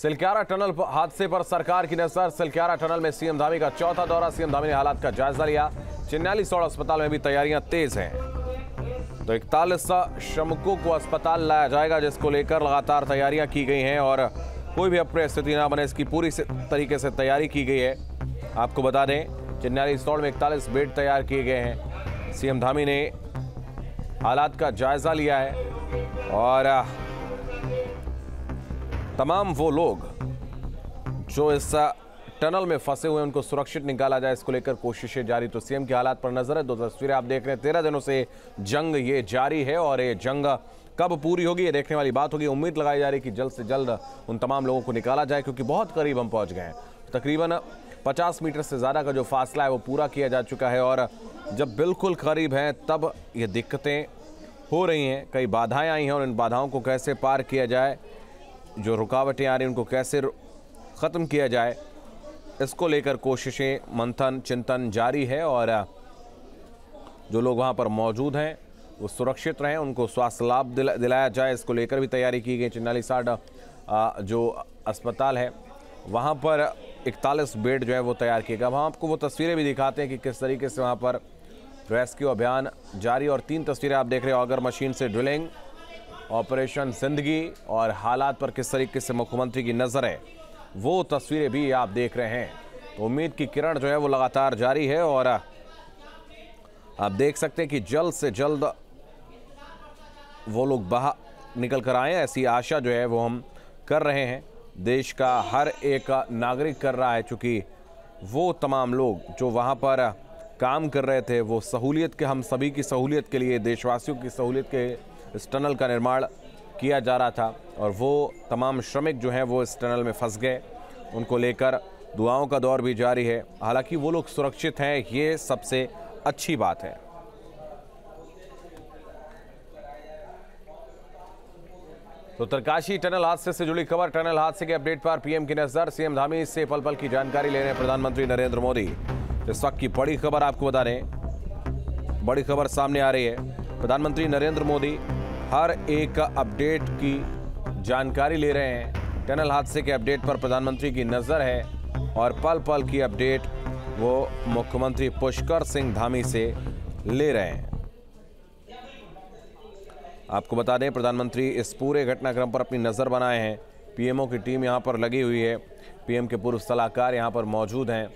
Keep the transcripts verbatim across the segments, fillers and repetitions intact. Silkyara tunnel हादसे पर सरकार की नजर। सिल्क्यारा टनल में सीएम धामी का चौथा दौरा। सीएम धामी ने हालात का जायजा लिया। चिन्याली सौड़ अस्पताल में भी तैयारियां तेज हैं। तो इकतालीस श्रमिकों को अस्पताल लाया जाएगा, जिसको लेकर लगातार तैयारियां की गई हैं और कोई भी अप्रिय स्थिति ना बने इसकी पूरी तरीके से तैयारी की गई है। आपको बता दें चिन्याली सौड़ में इकतालीस बेड तैयार किए गए हैं। सीएम धामी ने हालात का जायजा लिया है और तमाम वो लोग जो इस टनल में फंसे हुए हैं उनको सुरक्षित निकाला जाए, इसको लेकर कोशिशें जारी। तो सीएम की हालात पर नजर है। दो तस्वीरें आप देख रहे हैं। तेरह दिनों से जंग ये जारी है और ये जंग कब पूरी होगी ये देखने वाली बात होगी। उम्मीद लगाई जा रही है कि जल्द से जल्द उन तमाम लोगों को निकाला जाए, क्योंकि बहुत करीब हम पहुँच गए हैं। तकरीबन पचास मीटर से ज़्यादा का जो फासला है वो पूरा किया जा चुका है और जब बिल्कुल करीब हैं तब ये दिक्कतें हो रही हैं। कई बाधाएं आई हैं और इन बाधाओं को कैसे पार किया जाए, जो रुकावटें आ रही हैं उनको कैसे ख़त्म किया जाए, इसको लेकर कोशिशें मंथन चिंतन जारी है। और जो लोग वहां पर मौजूद हैं वो सुरक्षित रहें, उनको स्वास्थ्य लाभ दिला, दिलाया जाए, इसको लेकर भी तैयारी की गई। चिन्याली सौड़ जो अस्पताल है वहां पर इकतालीस बेड जो है वो तैयार किए गए। वहाँ आपको वो तस्वीरें भी दिखाते हैं कि किस तरीके से वहाँ पर रेस्क्यू अभियान जारी। और तीन तस्वीरें आप देख रहे हो, ऑगर मशीन से ड्रिलिंग, ऑपरेशन जिंदगी और हालात पर किस तरीके से मुख्यमंत्री की नज़र है वो तस्वीरें भी आप देख रहे हैं। तो उम्मीद की किरण जो है वो लगातार जारी है और आप देख सकते हैं कि जल्द से जल्द वो लोग बाहर निकल कर आए, ऐसी आशा जो है वो हम कर रहे हैं। देश का हर एक नागरिक कर रहा है, चूँकि वो तमाम लोग जो वहाँ पर काम कर रहे थे वो सहूलियत के, हम सभी की सहूलियत के लिए, देशवासियों की सहूलियत के इस टनल का निर्माण किया जा रहा था और वो तमाम श्रमिक जो हैं वो इस टनल में फंस गए। उनको लेकर दुआओं का दौर भी जारी है। हालांकि वो लोग सुरक्षित हैं, ये सबसे अच्छी बात है। तो उत्तरकाशी टनल हादसे से जुड़ी खबर। टनल हादसे के अपडेट पर पीएम की नजर। सीएम धामी से पल पल की जानकारी ले रहे हैं प्रधानमंत्री नरेंद्र मोदी। इस वक्त की बड़ी खबर आपको बता दें, बड़ी खबर सामने आ रही है। प्रधानमंत्री नरेंद्र मोदी हर एक अपडेट की जानकारी ले रहे हैं। टनल हादसे के अपडेट पर प्रधानमंत्री की नज़र है और पल पल की अपडेट वो मुख्यमंत्री पुष्कर सिंह धामी से ले रहे हैं। आपको बता दें प्रधानमंत्री इस पूरे घटनाक्रम पर अपनी नज़र बनाए हैं। पीएमओ की टीम यहाँ पर लगी हुई है। पीएम के पूर्व सलाहकार यहाँ पर मौजूद हैं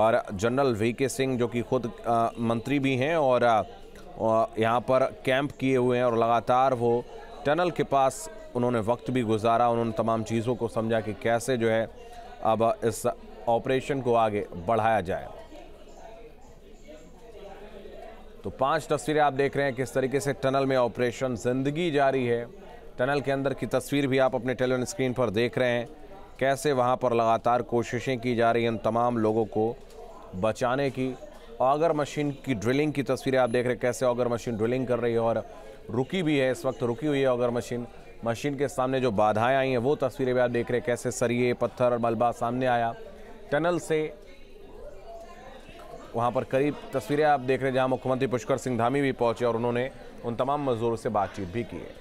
और जनरल वी के सिंह जो कि खुद आ, मंत्री भी हैं और आ, यहाँ पर कैंप किए हुए हैं और लगातार वो टनल के पास उन्होंने वक्त भी गुजारा। उन्होंने तमाम चीज़ों को समझा कि कैसे जो है अब इस ऑपरेशन को आगे बढ़ाया जाए। तो पांच तस्वीरें आप देख रहे हैं किस तरीके से टनल में ऑपरेशन जिंदगी जारी है। टनल के अंदर की तस्वीर भी आप अपने टेलीविजन स्क्रीन पर देख रहे हैं, कैसे वहाँ पर लगातार कोशिशें की जा रही हैं उन तमाम लोगों को बचाने की। ऑगर मशीन की ड्रिलिंग की तस्वीरें आप देख रहे हैं, कैसे ऑगर मशीन ड्रिलिंग कर रही है और रुकी भी है, इस वक्त रुकी हुई है ऑगर मशीन। मशीन के सामने जो बाधाएं आई हैं वो तस्वीरें भी आप देख रहे हैं, कैसे सरिये पत्थर मलबा सामने आया टनल से। वहाँ पर करीब तस्वीरें आप देख रहे हैं जहाँ मुख्यमंत्री पुष्कर सिंह धामी भी पहुँचे और उन्होंने उन तमाम मजदूरों से बातचीत भी की है।